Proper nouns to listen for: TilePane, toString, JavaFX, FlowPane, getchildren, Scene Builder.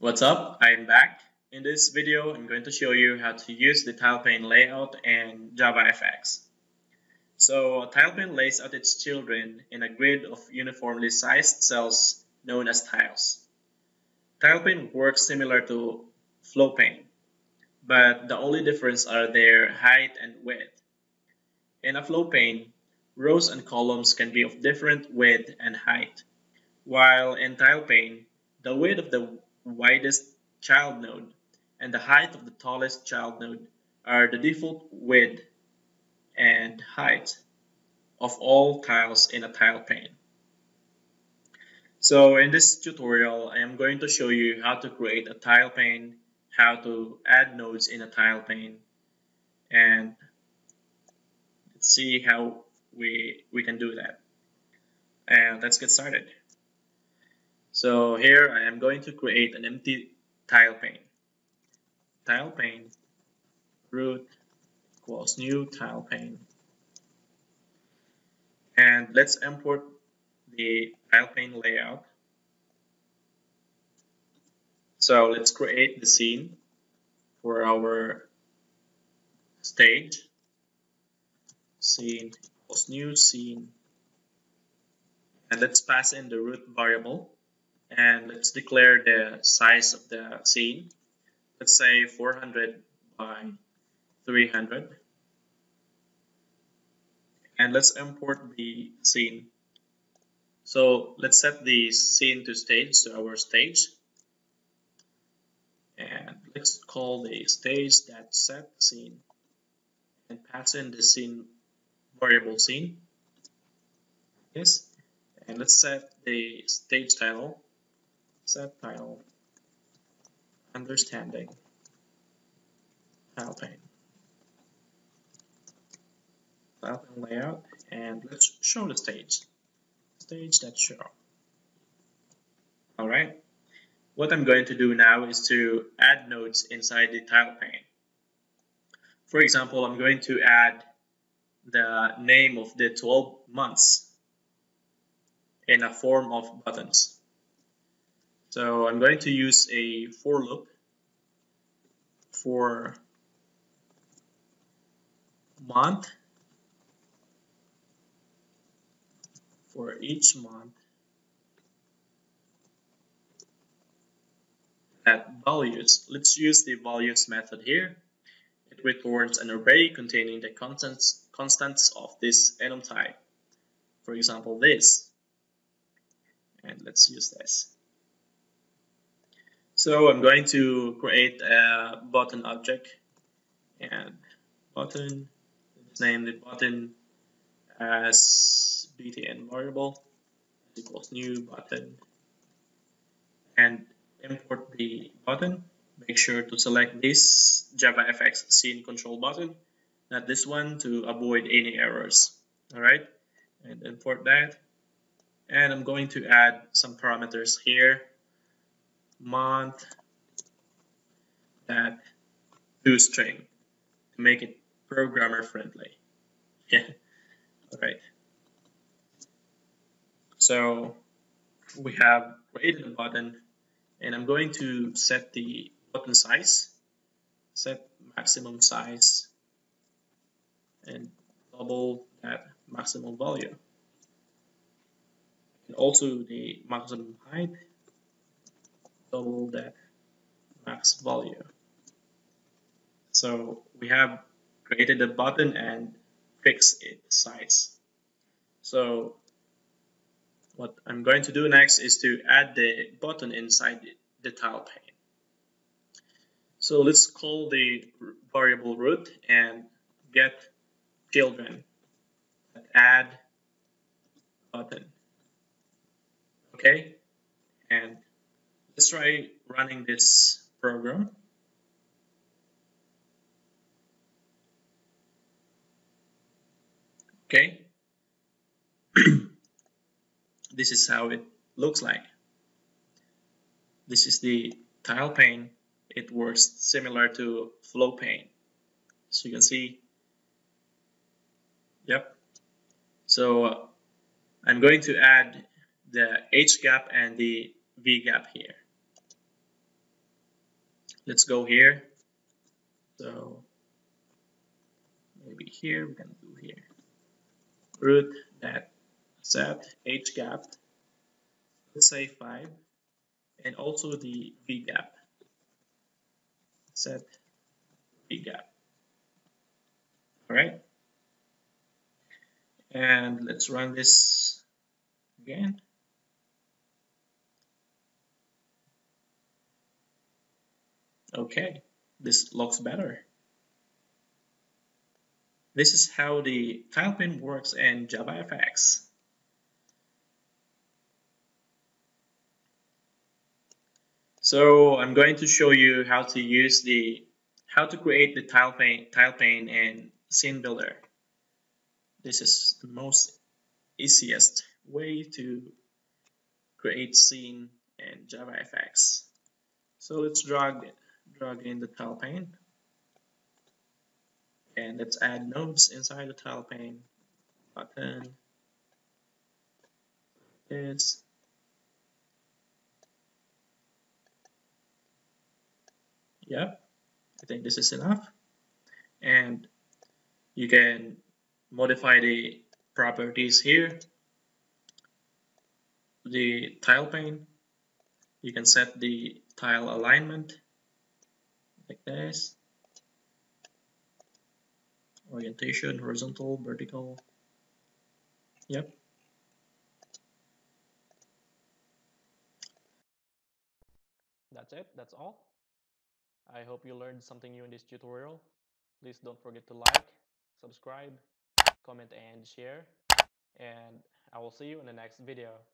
What's up? I'm back. In this video, I'm going to show you how to use the TilePane layout and JavaFX. So, TilePane lays out its children in a grid of uniformly sized cells known as tiles. TilePane works similar to FlowPane, but the only difference are their height and width. In a FlowPane, rows and columns can be of different width and height, while in TilePane, the width of the widest child node and the height of the tallest child node are the default width and height of all tiles in a tile pane. So in this tutorial, I am going to show you how to create a tile pane, how to add nodes in a tile pane, and let's see how we can do that. And let's get started. So here I am going to create an empty tile pane, root equals new tile pane. And let's import the tile pane layout. So let's create the scene for our stage. Scene equals new scene. And let's pass in the root variable. And let's declare the size of the scene. Let's say 400 by 300. And let's import the scene. So let's set the scene to stage, to our stage. And let's call the stage.setScene and pass in the scene variable scene. Yes. And let's set the stage title. Set tile understanding tile pane layout, and let's show the stage.show. All right, what I'm going to do now is to add nodes inside the tile pane. For example, I'm going to add the name of the 12 months in a form of buttons. So I'm going to use a for loop for month, for each month at values. Let's use the values method here. It returns an array containing the constants of this enum type. For example, this. And let's use this. So I'm going to create a button object, and button, let's name the button as btn variable equals new button, and import the button. Make sure to select this JavaFX scene control button, not this one, to avoid any errors. All right, and import that. And I'm going to add some parameters here. Month that toString to make it programmer friendly. Yeah. All right. So we have created a button, and I'm going to set the button size, set maximum size, and double that maximum value, and also the maximum height. Double that max value. So we have created a button and fixed its size. So what I'm going to do next is to add the button inside the tile pane. So let's call the variable root and get children add button. Okay, and let's try running this program. Okay. This is how it looks like. This is the tile pane. It works similar to flow pane. So you can see. Yep. So I'm going to add the H gap and the V gap here. Let's go here. So maybe here we can do here. Root that set h gap, let's say 5, and also the v gap. Set v gap. Alright. And let's run this again. Okay, this looks better. This is how the TilePane works in JavaFX. So I'm going to show you how to use the create the TilePane in Scene Builder. This is the most easiest way to create scene in JavaFX. So let's drag in the TilePane, and let's add nodes inside the TilePane. Button is I think this is enough, and you can modify the properties here. The TilePane, you can set the tile alignment like this. Orientation, horizontal, vertical. That's it. That's all. I hope you learned something new in this tutorial. Please don't forget to like, subscribe, comment, and share. And I will see you in the next video.